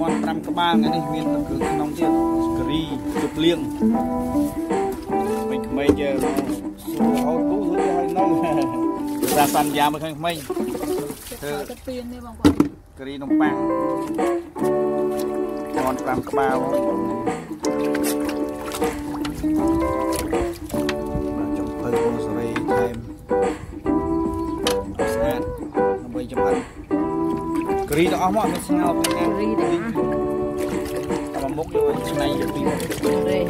มอนตรัมกบ้างอันนี้เวียนตะคือน้องเจี๊ยบกรีจุดเลี้ยงไม่เจอเอาตู้ซื้อให้น้องราสันยามาข้างไม่เธอกรีนมปังมอนตรัมกบ้างจับเพิ่มสไลด์ไทม์สแตนน้ำใบจับอันกรีดออกมาเป็นเงาเป็นแง่กรีดนะแต่บางมุกด้วยชนัยตีมุกเลย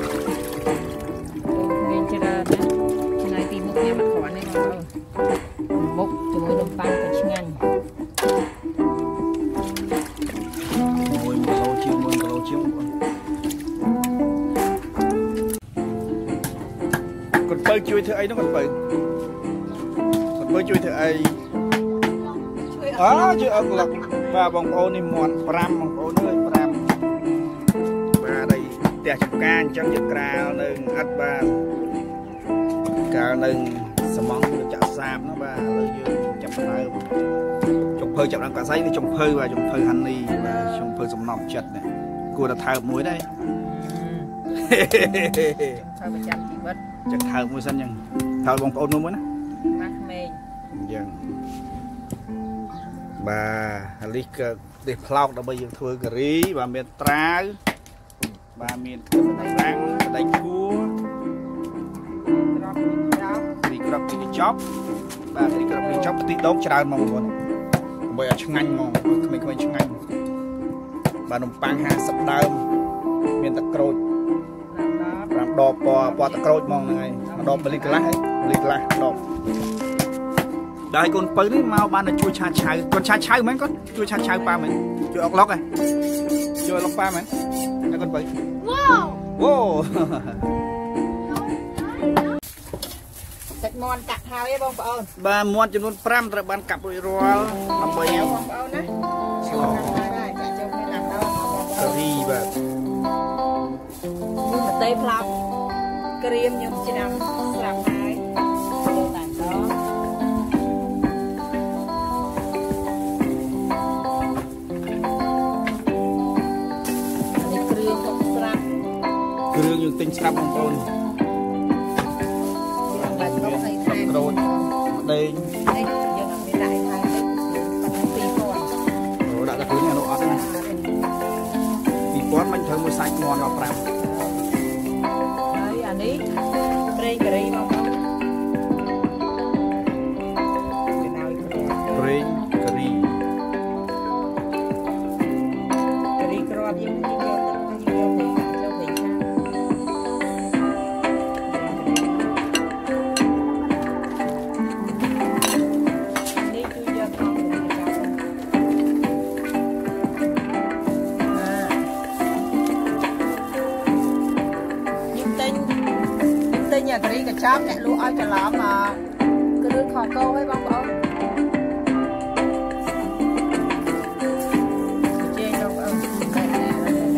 เรียนเจริญนะชนัยตีมุกเนี่ยมันขวานได้มั้งมุกจะมวยลมปังเป็นชิ้นงานมวยเราเชี่ยวมวยเราเชี่ยวคนเปิดช่วยเธอไอ้น้องคนเปิดคนเปิดช่วยเธอไอ้อ๋อช่วยเอาหลักว่าบางโอนี่มอนปรามบางโอเนยปรามมาได้แต่จับการจับยึดกราวหนึ่งอัดบ้านกราวหนึ่งสมองจับสามนะบ้าเลยยืนจับอะไรจงเพลจับดังกระไซนี่จงเพลว่าจงเพลฮันนี่ว่าจงเพลสมนองจัดเนี่ยกูจะถ่ายมวยได้ถ่ายประจำที่วัดจะถ่ายมวยสั้นยังถ่ายบางโอนู้นมั้ยนะมักเมย์ยังบ่าลิกเด็กพลอกเราไปยังทัวร์กรีบ่าเมียนตราบ่าเมียนคือได้รังได้คัวดีกรับดีจ๊อบบ่าดีกรับดีจ๊อบติดดองชะดานมองบนบ่อยช่างงันมองไม่ช่างงันบ่าหนุ่มปังหาสับดามเมียนตะโกรดรำดอกปอตะโกรดมองยังไงดอกบลิกละลิกละดอกได้คนเปิดนี่มาบ้านเราช่วยชาชัยคนชาชัยไหมก็ช่วยชาชัยป้าไหมช่วยออกล็อกไงช่วยล็อกป้าไหมได้คนเปิดว้าวว้าวจัดมอนจัดเท้าไอ้บองเปาบ้านมอนจำนวนพร่ำแต่บ้านกลับรวยรัวทำไปยังบองเปานะกระรีแบบมือเตะพลับกระรีมยมจีนสลับไม้เรื่องยังติงชับของตนโดนเด้งโดนดักตะกุยเนี่ยโดนอัดนะปีป้อนมันเธอมือใส่งอนเราปรับอันนี้เร่งกระไรมองเร่งกระไรกรอบยิ่งชอบเนี่ยรู้เอาจะล้อมากระดึ๊บขอโก้ให้บ้างบ้างเจ๊ก็เอาสีแดงแด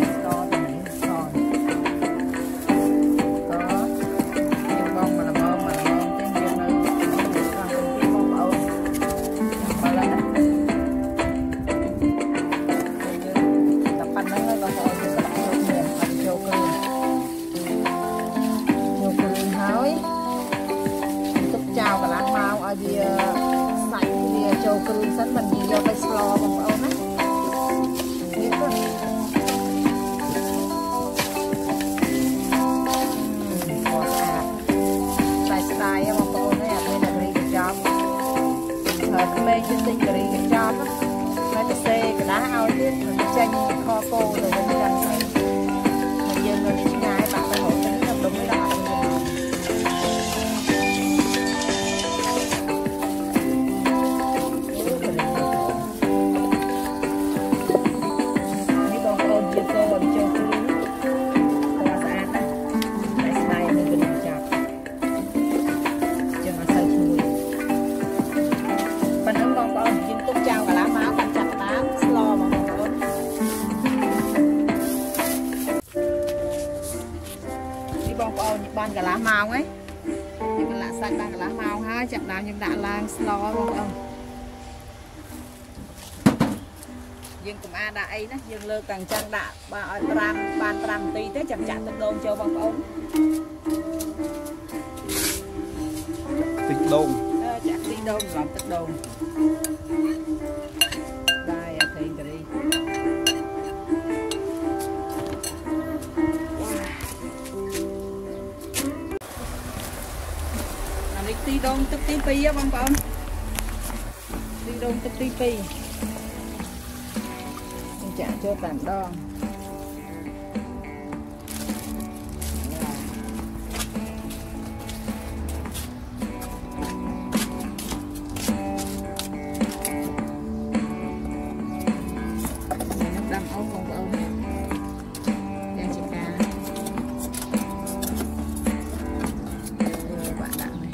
งตอนก็ยังบ้องมาละบ้องเต้นเย็นเลยทางคนที่บ้องเอาไปแล้วแต่ปันนั้นเลยบ้องเอาจะสลับโยกเงินปันโยกเงินกับร้านมาเอาเดียใส่เดียโจกรูสันมันดีเราไปสลอมเอาไหมนี่ก็พอสะอาดใส่สไตล์มาโปรนี่อยากเป็นอะไรกับจอมเธอก็ไม่จะติดอะไรกับจอมไม่จะเซกับร้านเอาเรื่องมันจะมีคอโปรหรือมันจะใส่มันเยอะเลยที่นายปากกระโหลกจะทำลงไม่ได้กะลาเมาไงยังกะลาใส่บางกะลาเมาฮะจับดาวยังด่าลางสโลว์บ้าง ยังกุมอาได้นะยังเลิกต่างจังด่าบานตรามตีเต้จับจับติดโดนเจอบางองติดโดนจับติดโดนหลับติดโดนได้เทนดีอันนี้ติดโดนติดตีปีอะบางองติดโดนติดตีปีจะโจตันดองดำเอาของเอาแกงจิกาบักดำเลย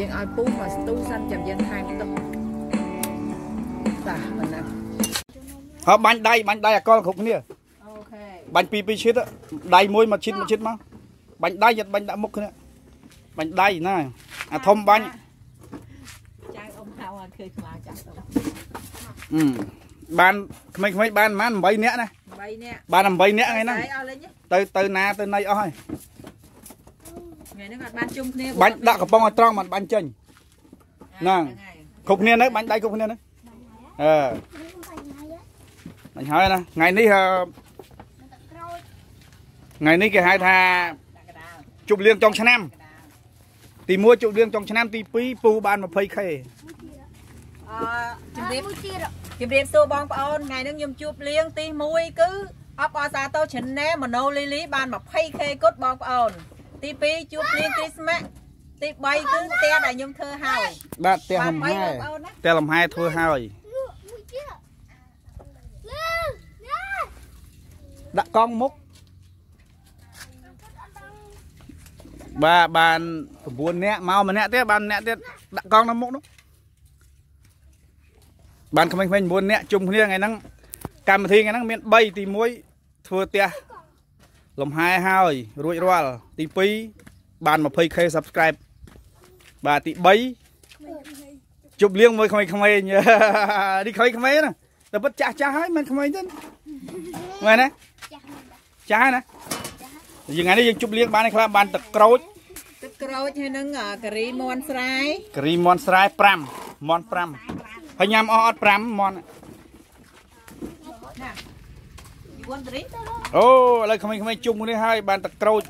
ยังเอาปูมาตู้สั้นจับยันไทยมันต้องตาเหมือนนะเอาบันไดอะก้อนขุกเนี่ยบันปีชิดอะไดมวยมาชิดมาบันไดยัดบันไดมุกเนี่ยบันไดน่ะอะทอมบันใจอมเท้าเคยมาจับบันไม่บันมันใบเนี้ยนะบันทำใบเนี้ยไงนะเตยนาเตยในอ้อยบันดักกระป๋องตรองมันบันเจนนั่งคุกเนียนนะบันได้คุกเนียนนะบันหอยนะngày nay cái hai thà chụp liên trong chăn em thì mua chụp liên trong chăn em thì pí pù ban mà phơi khay chụp liên tôi bong bòn ngày nay nhung chụp liên thì mui cứ ấp ao xa tôi chỉnh né mà nô lý ban mà phơi khay cốt bong bònตีปีจูบลิงตีสมัครตีใบตึ้งเตะได้ยมเธอหายบ้าเตะลำไห้เธอหายดักกองมุกบ้าบ้านผมบุญเนี่ยเมามันเนี่ยเตะบ้านเนี่ยเตะดักกองน้ำมุกนู้นบ้านขมิ้นบุญเนี่ยจุ่มเนี่ยไงนั่งการมาทีไงนั่งเมียนใบตีมวยเธอเตะลมหายหายรวยรวยตีปีบานมาเพย์เคย subscribe บาตีใบจุบเลี้ยงมวยขมายเนี่ยดิขมายนะแต่ปัจจัยจ้าให้มันขมายนั่นไงนะจ้านะยังไงนี่ยังจุบเลี้ยงบานนะครับบานตะกรอยใช่นั่งกรีมอนสไลกรีมอนสไลปรำมอนปรำพยายามออดปรำมอนโอ้อะไรขมิ้นจุ่มคนนี้ให้บานตะกร้อย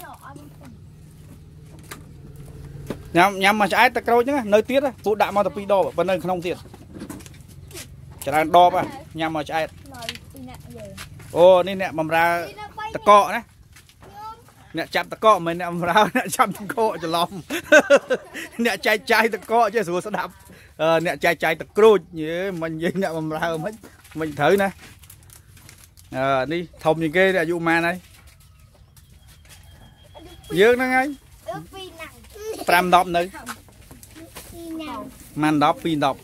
ยำมาใช้ตะกร้อยนะเนยเตี้ยนะผู้ด่ามาตะปีดอแบบนั้นขนมเตี้ยจะได้ดอป่ะยำมาใช้โอ้นี่เนี่ยมันราตะกอนะเนี่ยจับตะกอมันเนี่ยมันราเนี่ยจับตะกอจะล้อมเนี่ยใจตะกอจะสวยสดับเนี่ยใจตะกร้อยเนี่ยมันยิงเนี่ยมันรามันถือนะนี่ทำอย่างเงี้ยอายุมานี่เยอะนะไงปรำดอกหนึ่งมันดอกปีนดอก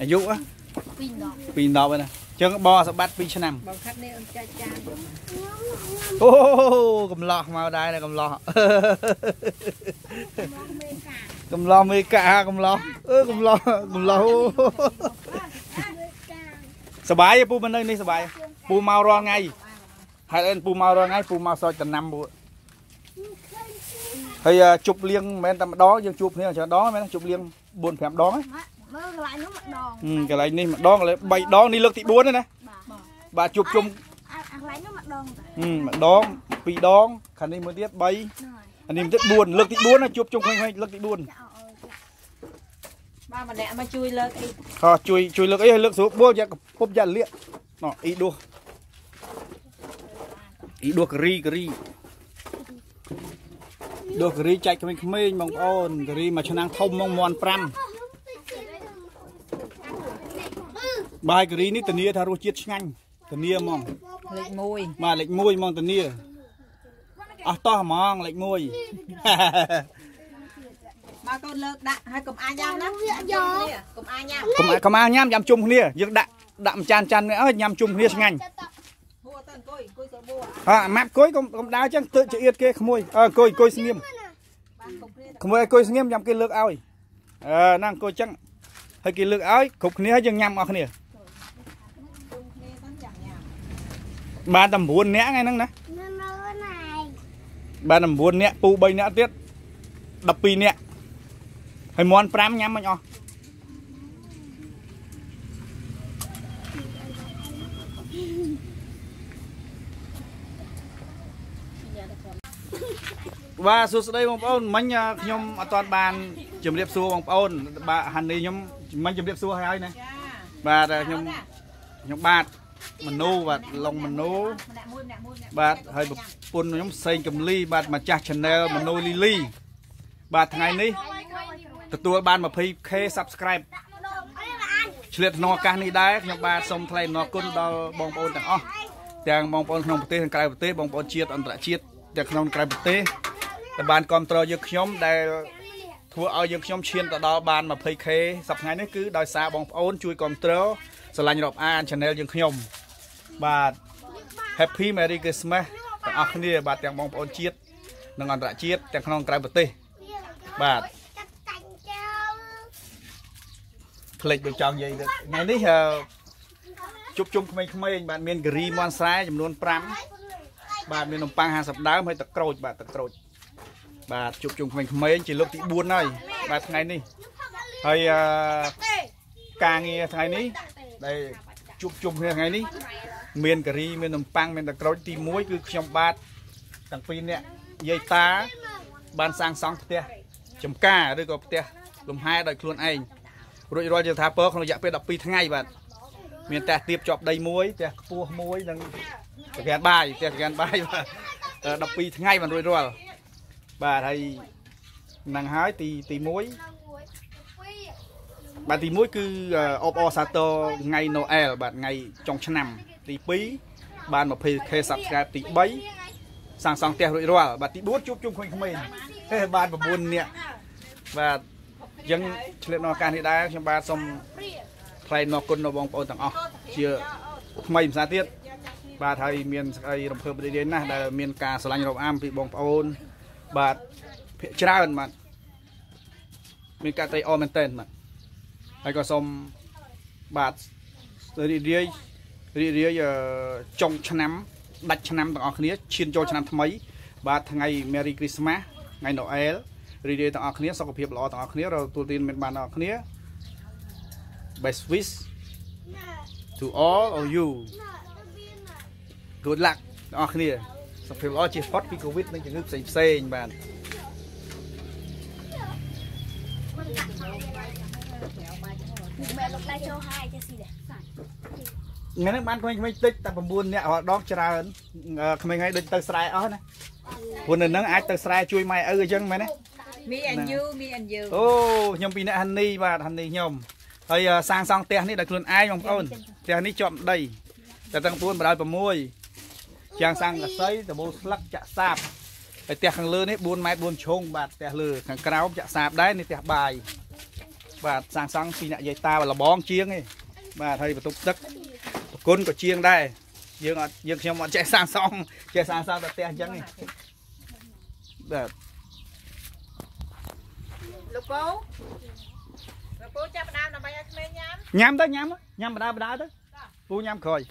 อายุอ่ะปีนดอกไปนะเจ้าบอสบัดปีชนำโอ้กำลอกมาได้เลยกำลอกเมกากำลอกกำลอกสบายปูมันเลยนี่สบายปูมารอไงไฮเอ็นปูมารอไงปูมาซอยจะนำบุเฮ้ยจุบเลี้ยงแม่แต่ดอยังจุบเนี่ยจะดอแม่จุบเลี้ยงบุญแผ่ดอcái này này mặt đòn là bảy đòn đi lực thì bốn đấy nè bà chụp chung mặt đòn bị đòn khả năng mới tiết bay anh em rất buồn lực thì bốn là chụp chung hay lực thì buồnมาแหละมาจุยเลิกอีก็จุยเลิกไอ้เลิกสูบบัวจะพบยันเลี้ยหน่ออีดัวกรีดัวกรีใจขมิ้นมองอ่อนกรีมาชนะทมมองมอนปรำบายกรีนี่ตะเนียทารุจิตงันตะเนียมองเล็กมวยมองตะเนีย อตมองเล็กมวยมาต้นเลิกดักให้กลุ่มอาญามนะกลุ่มอาญามยำจุ่มเนี่ยยึดดักดักจานจานเนี่ยยำจุ่มเนี่ยไงแม็กก้อยกลุ่มดาวจังเตะเจี๊ยดเก้ขโมยก้อยก้อยเงียบขโมยก้อยเงียบยำกินเลิกเอานั่งก้อยจังให้กินเลิกเอาขุกเนี่ยยังยำเอาเนี่ยบ้านตำบลเนี้ยไงนั่งนะบ้านตำบลเนี้ยปูใบเนี้ยเตี้ยดับปีเนี้ยให้มอนแปรมย้ำมันอ๋อว่าสุดสุดเลยบางป่าวมันยมตอนบานจุ่มเรียบซัวบางป่าวบะหันนี่ยมมันจุ่มเรียบซัวให้นะบะยมบาดมันนู้บาดลงมันนู้บาดให้แบบปุ่นยมเซ็งกับลี่บาดมาจากชาแนลมันนู้ลิลี่บาดไงนี่ตัวบ้านมาพีเค subscribe เฉลี่ยนอกการนี้ได้ยมบาดสมทลายนอกุนดอบางป่าวแต่อ๋อแต่บางป่าวขนมเตยไก่เตยบางป่าวเชียดอันตรายเชียดแต่ขนมไก่เตยแต่บ้านกอมตรอยขยมได้ทัวเอายขยมเชียนต่อดอบ้านมาเพย์เคสับไงนี่คือดอยซาบองโอนช่วยกอมตรอสลายดอกอันชาแนลยขยมบ้านแฮปปี้แมรี่คริสต์มาสแต่อันนี้บ้านแต่บองโอนเชียดนางอันตรายเชียดแต่ขนมไก่เตยบ้านเพลย์ไปจองยัยไงนี่จุ๊บจุ๊บขมิ้นขมิ้นบ้านเมียนกรีมอนไซจำนวนปรามบ้านเมียนนมปังหางสับดาวให้ตะโกรดบ้านตะโกรดบาดจุกจุกมันไม่ยังจีลูกตีบุญเลยบาดไงนี่ไอ้กางไงไงนี่ได้จุกจุกไงนี่เมียนกะรีเมียนนมปังเมียนตะกร้อยตีมุ้ยคือชมบาดต่างปีเนี่ยยายตาบานสร้างสองเตี้ยชมก้าด้วยกับเตี้ยลมหายได้คลุนเองรวยจะทาเปิลเราอยากไปดับปีทั้งไงบาดเมียนแต่เตียบจอบได้มุ้ยเตี้ยปูมุ้ยดังแกนใบเตี้ยแกนใบดับปีทั้งไงมันรวยบาดให้นางหายตีมุ้ยบาดตีมุ้ยคืออบอซาโตไงโนเอลบาดไงจงชนำตีปีบาดมาเพย์เคสับแกตีใบสั่งสองเตะรวยรัวบาดตีบู๊ดจุ๊บคุยขมิ้นบาดมาบุญเนี่ยบาดยังเฉลี่ยนอการที่ได้ชมบาดสมใครนอกุนนอบองปอนต่างอ๋อเชื่อขมิ้นซาเตียบาดให้เมียนไอ้ลำเพลินประเด็นนะได้เมียนกาสลายลำอัมปีบองปอนบาดเพื่อชนะมันมีการเตะออมเต้นมันไอ้ก็สมบาดเรื่อยจงชนะดัดชนะต่างๆนี้ชินโจชนะทำไมบาดทั้งไงเมรีคริสต์มาสไงโนเอลเรื่อยต่างๆนี้สกปรกหล่อต่างๆนี้เราตัวตีนเป็นบาดต่างๆนี้ best wish to all of you good luck ต่างๆนี้สับเปลือกจีฟอสพิโควิดนั่นจะนึกใส่เส้นบ้านเงี้ยนักบ้านคนไม่ติดแต่ผมบุญเนี่ยออกดอกจราทำไมไงเดินเตยสไลด์อ๋อนะคนหนึ่งนั่งไอเตยสไลด์ช่วยไม่จังไหมนะมีอันยูโอ้ยมปีนี้ฮันนี่บ้านฮันนี่ยมไอสร้างสองเตียงนี่ได้คนไอ้ของคนเตียงนี่จอมได้แต่ตั้งตัวมาได้ประมวยจางสังกัดไซแต่โบสลักจะทราบไอเตะขังเลือนี่บุญไม้บุญชงบาดเตะเลือขังกราวจะทราบได้ในเตะบายบาดจางสังปีน่ะยายตาบาดละบ้องเชียงไงบาดไทยประตูตึกก้นก็เชียงได้ยังเชียงมันใจสร้างซองใจสร้างซองแต่เตะยังไงแบบลูกโป้จะมาดามทำไมยังไม่ย้ำได้ย้ำมาดามได้ปูย้ำคอย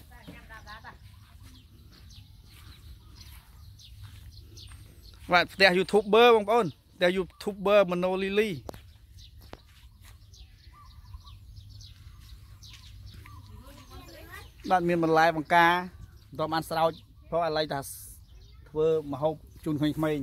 ว่าแต่ยูทูบเบอร์บางคนแต่ยูทูบเบอร์Monolylyด้านมีมันไล่บางกาตอนมันสลายเพราะอะไรแต่เบอร์มาหอบจุนขมิ้นขมิ้น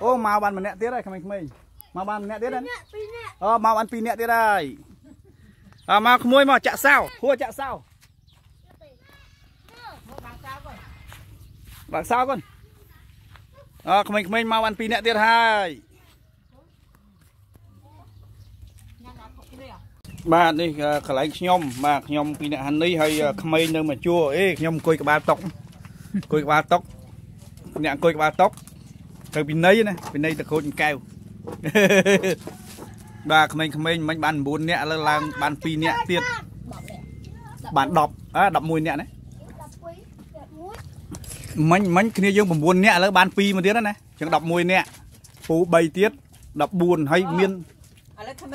โอ้มาวันมันเนี้ยได้ขมิ้นมาวันเนี้ยได้มาวันปีเนี้ยได้ มาขโมยมาจะเศร้าหัวจะเศร้าบางเศร้าก่อนขมิ้นขมิ้นมาวันปีเนี่ยเดือนห้าบ้านนี่ขลังขยมมาขยมปีเนี่ยฮันนี่ให้ขมิ้นเนื้อมาชั่วเอ้ขยมคุยกับบ้านตกคุยกับบ้านตกเนี่ยคุยกับบ้านตกเธอปีนี้นะปีนี้ตะโกนแก้วบ้านขมิ้นขมิ้นมันบ้านบุญเนี่ยแล้วลางบ้านปีเนี่ยเตี้ยบ้านดอกดอกมวยเนี่ยนะมันคือเนี่ยยังผมบวนเนี่ยแล้วบานปีมาเดียดนะจังดับมวยเนี่ยปูใบเตี้ยดับบุญให้เมียนอะไรทำไม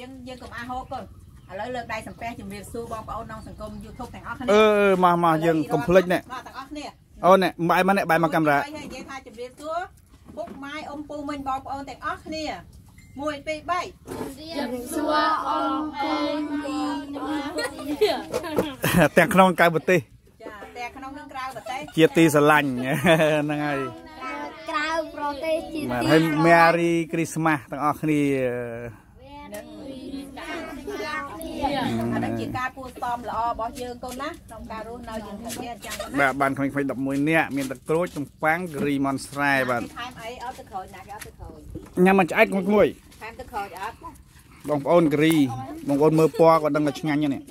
ยังกับอาโฮก่อนอะไรเลิกได้สัมเพสจมเรียนสู้บอลกับเอาน้องสังคมยูทูบแต่งออกเนี่ยมายังคอมพลีทเนี่ยเอาเนี่ยใบมันเนี่ยใบมากำลังยังทายจมเรียนสู้บุกไม้อมปูมันบอลกับเอาแต่งออกเนี่ยมวยไปใบยังสู้อมปูแต่งขนมกายบุตรีเกียรติสลันนั่งไงมาให้แมรี่คริสต์มาสตั้งออกนี่แบบบันคนๆดับมวยเนี่ยมีตะกรุดตรงฟังรีมอนสไตร์แบบยังมันจะไอ้กุ้งมวยบองโอนกรีบองโอนมือปอก็ดังกระชิงงันเนี่ย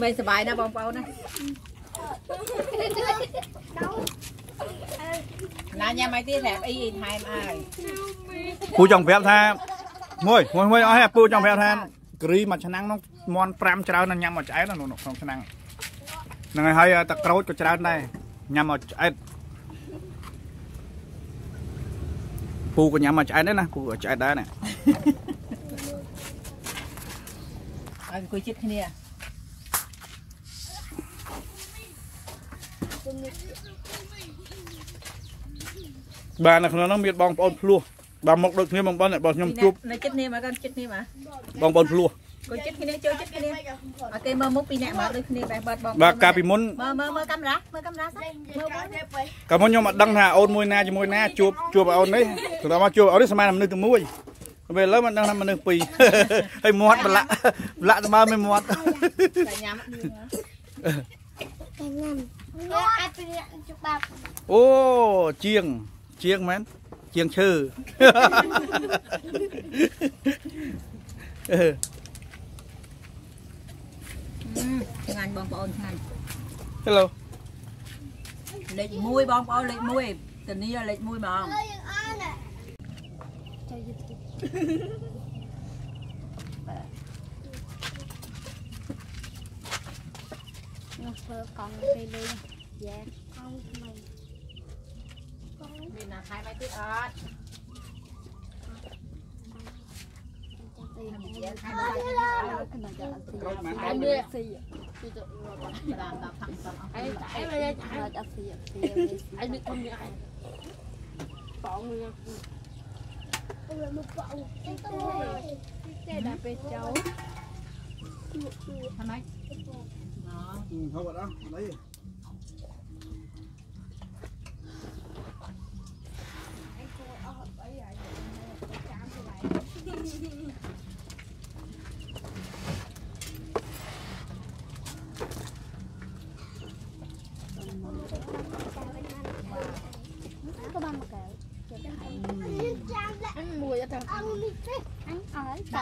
ไม่สบายนะบองเปานะน้าเนี่ยไม่ตีแถบไอ้ไทม์ไอปูจองแผลแทนมวยมวยเอาให้ปูจองแผลแทนกรีมาชนะน้องมอนแปรมเจ้านั่นยำหมดใจแล้วหนุ่มของชนะนั่งไงให้ตะกร้อจะเจ้าได้ยำหมดใจปูก็ยำมาใจได้นะปูใจได้เนี่ยไอ้กูจิตที่นี่อะบ้านน่ะคนนั้นมีบองบอลพลัวบางมกโดนที่นี่บองบอลเนี่ยบอลยำจุ๊บในจิตนี่มากันจิตนี่มาบองบอลพลัวกูจิตที่นี่เจอจิตที่นี่โอเคมือมุกปีเนี่ยมาโดนที่นี่แบบบอลบอลบากาปิมุนมือกำลังมือกำลังสักกำมุนยอมดังหาโอนมวยนาจมวยนาจูบเอานี่ถึงเรามาจูบเอาที่สมัยนั้นมันนึกถึงมวยเวลามันนั่งมันหนึ่งปีให้มอดมันละมาไม่มอดโอ้เจียงแมนเจียงชื่องานบองปอนงานฮัลโหลเล็กมุ้ยบองปอนเล็กมุ้ยตอนนี้เล็กมุ้ยบองน้องเฟิร์กองไปเลยแย่กองทำไมมีนาคายไม่ติดอัดĐã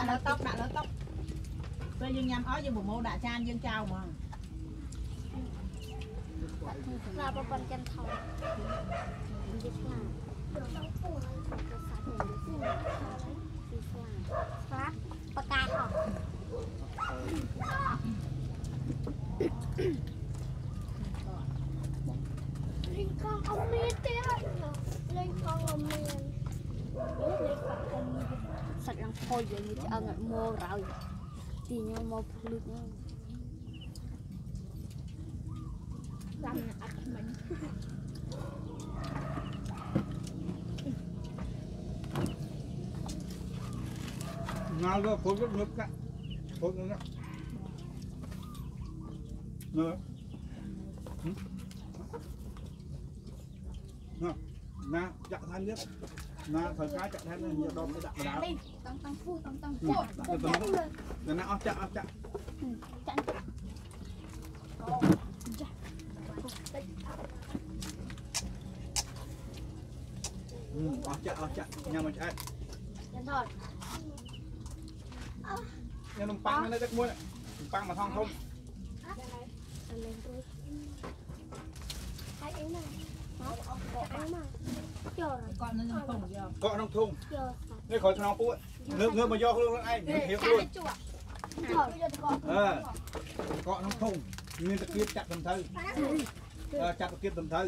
lỡ tóc tôi dương nhằm ói với bụng mô đã chan dương trao mà là bà con chân thầu bà ca thầu lên con ông miên tía lên con ông miên lên con ông miên sạch lắm thôi vậy thì ăn ngặt mô rồi thì nhau mô lướt nhau làm ăn mình nào đó phối rất nước cả phối nước nữa นะจับทันเยอะนะสายกายจับทันเลยอย่าโดนไปดักนะต้องพูดต้องพูดเลยนะเอาจับเอาจับยังไม่ใช่ยังทอดยังนุ่มปังไม่ได้จักม้วนนุ่มปังมาท่องทุ่มเกาะน้องทุ่งนี่ขอน้องปุ๊ดเงือกมาย่อขึ้นแล้วไอ้เขียวขึ้นเกาะน้องทุ่งมีตะเกียบจับตำเทอจับตะเกียบตำเทอ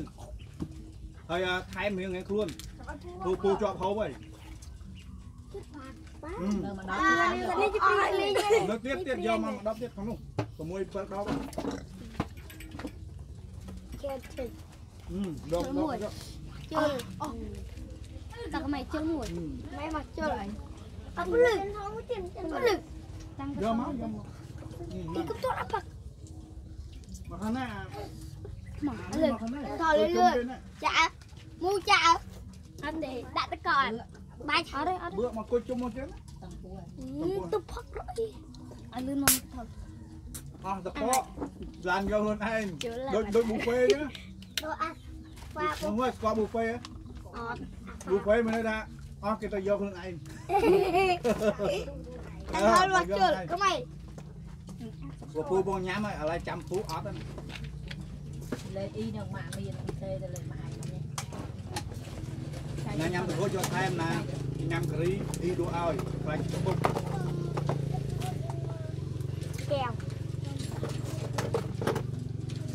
เฮ้ยไทยมีไงครุ่นปูจอบเขาไว้นึกเตี้ยยอมมาดับเตี้ยของนุ่งขโมยเปิดดับดอกมุดเจอแต่ก็ไม่เจอมุดไม่มาเจอเลยอับลึกอับลึกเยอะมากนี่ก็ตัวอับปักมาข้างหน้ามาเลยถอดเรื่อยๆจ้ามูจ้าอันเด็ดดัดตะกอนใบชาเลยเบื่อมาคุยจุ่มมาเจอตุ๊บพักเลยอันลืมมันถอดอ๋อตะกอนลานเยอะเลยไอ้โดยบุฟเฟ่เนี่ยน้องเว้ยกอบุฟเฟ่ย์บุฟเฟ่ย์มันเลยนะอ๋อกินแต่ยกคนไหนแต่ถ้าเราเจอก็ไม่ว่าปูบองย้ำไหมอะไรจำปูอ๋อตั้งเลยอีหนึ่งมาไม่ยินเตยแต่เลยมาหายเนี่ยย้ำตัวโจทย์แทนนะย้ำกรีอีดูเอาไปจุกแก้ว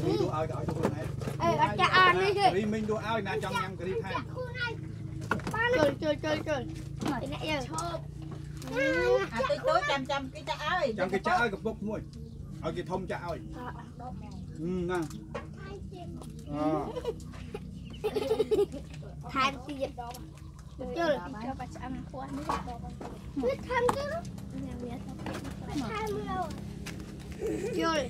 อีดูเอาเอาจุกไหนรีมิงดูเอานะจำยำกรีไทยเกิดเป็นไงชอบตัวโต๊ะจำกิจจะเอากับพวกมวยเอากิจทมจะเอานั่งทานสิเยอะเจอประจำควรไม่ทำก็ไม่ทำเราเจอมา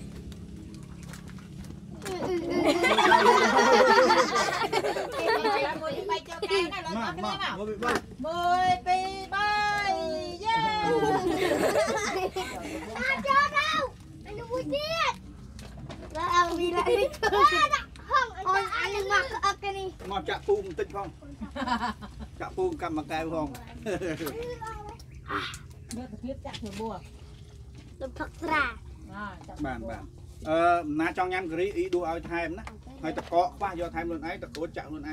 จับปูมติดห้องจับปูมกำมะกายห้องเลือดเลือดจับหัวบัวลมพักตราบ้านน้าจองยำกรีอีดูเอาไทยนะไทยตะเกาะว่าโยไทยลุนไอตะโกจักลุนไอ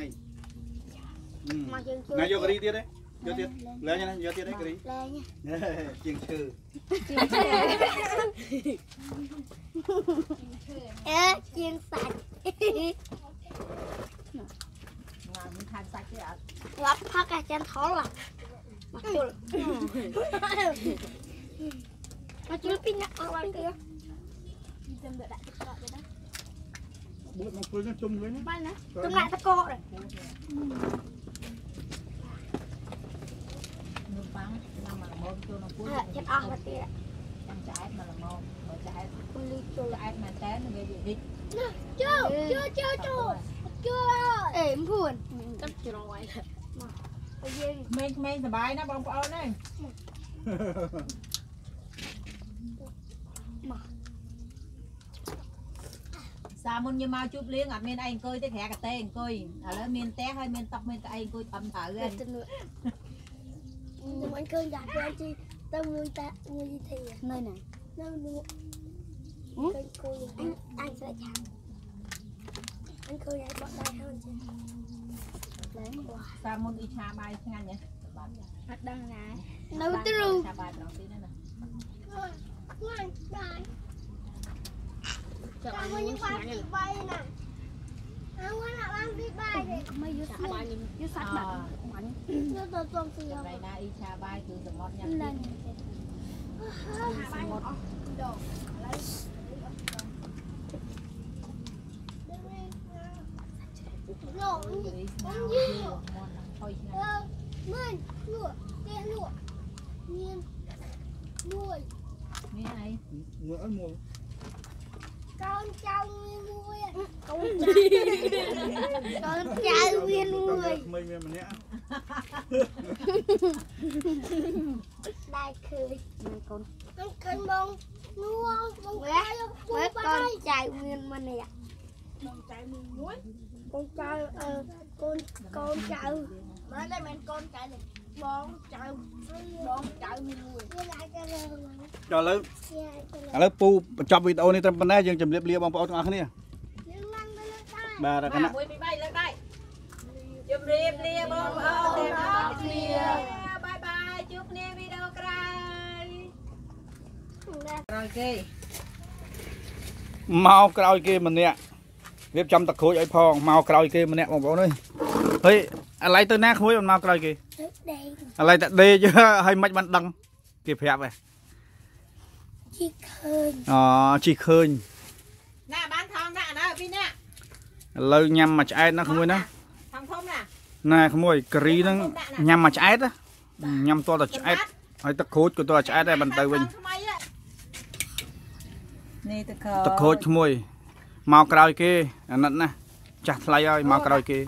นายโยกรีเตี้ยได้เตี้ยแล้วยังไงโยเตี้ยได้กรีเจียงชื่อเจียงสัตว์งานทานสัตว์เนี่ยรับพักอาจารย์ท้องหลับมาจุลปินะเอาวันเดียวบุกมาคุยกันจุ่มเลยนะบ้านนะจุ่มหลายตะโกะเลยนุ่มปังน้ำมันมอมจุ่มน้ำพุเช็ดออกมาตีละน้ำจะไอ้มันละมอมมันจะไอ้คุณลีจุ่มไอ้มันแท้มันเบบีบิ๊กจุ่มเอ๋มพูนจับจุ่มลอยมาไม่สบายนะบางคนเอาเนี่ยสามุนยามาจุบเลี้ยงอ่ะเมียนไอ้กุยแต่แขกเต้งกุยแล้วเมียนแท้ให้เมียนตอกเมียนไอ้กุยทำถ่ายเลยหนูมันเกินอยากเป็นจีต้องมุนตะมุนทีนั่นหนูกุยไอ้สายช้างอันกุยไอ้บอกได้เท่านั้นสามุนอิชาใบงานเนี่ยอัดดังนะเราติรูจะเอาวันนี้วางปีใบน่ะเอาวันละวางปีใบเลยไม่ยึดสัตว์มันยึดสัตว์แบบมันยึดตัวตรงเสียไปนะอิชาใบคือสมอดยังสมอดดอกอะไรหลงยิ่งมันหลวดเตี้ยหลวดเนียนด้วยไม่ไงเหมือนหมู Hãy subscribe cho kênh Ghiền Mì Gõ Để không bỏ lỡ Con trâu nguyên vui. Con trâu nguyên vui. Đây cười. Con cần bông nuông bông cái bông con trai nguyên mình nè. Con trai nguyên muối. Con trai con trai. Má đây mình con trai này. Bông trâu nguyên vui. Cho lớn. Cho lớn pu chụp video này tầm nay dừng chụp liệp liệp bông bông ở đây. Bà đã cắn. Chụp liệp liệp bông bông ở đây. Bye bye chụp nè video cài. Cài kì. Mau cài kì mình nè. Liệp chăm tật khối vậy phong mau cài kì mình nè bông bông đây. Heyอะไรตัวน้าขโมยมันมาไกลกี่อะไรแต่เดย์จะให้มัดมันดังกี่แผลไปชีเคินอ๋อชีเคินน่ะบ้านทองน่ะนะพี่เนี่ยเรายำมาใช้นะขโมยนะทองทุ่มน่ะน่ะขโมยกรีนั่งยำมาใช้นะยำตัวต่อใช้ให้ตะโคดกับตัวใช้ได้บันเตยวินตะโคดขโมยมาไกลกี่นั่นนะจัดไล่เอามาไกลกี่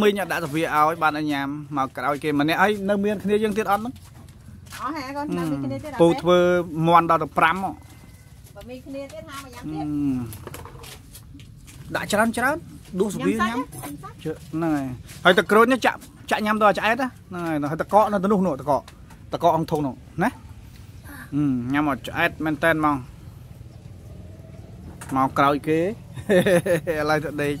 มีเนี่ยได้สภีเอาบ้านไอ้ยามมาไกลกี่มันเนี่ยไอ้เนื้อเมียนคนนี้ยังติดอันมั้งปูเบอร์มวนดาวตะพรำอ่ะได้จานดูสภียามนั่นไงไอ้ตะโกรนี่จะยามตัวจะไอ้นะนั่นไงไอ้ตะเกาะนั่นตะนุ่งหนุ่ยตะเกาะองทงหนุ่ยนะยามอ่ะจะไอ้แมนเทนมองมาไกลกี่อะไรตัวเด็ก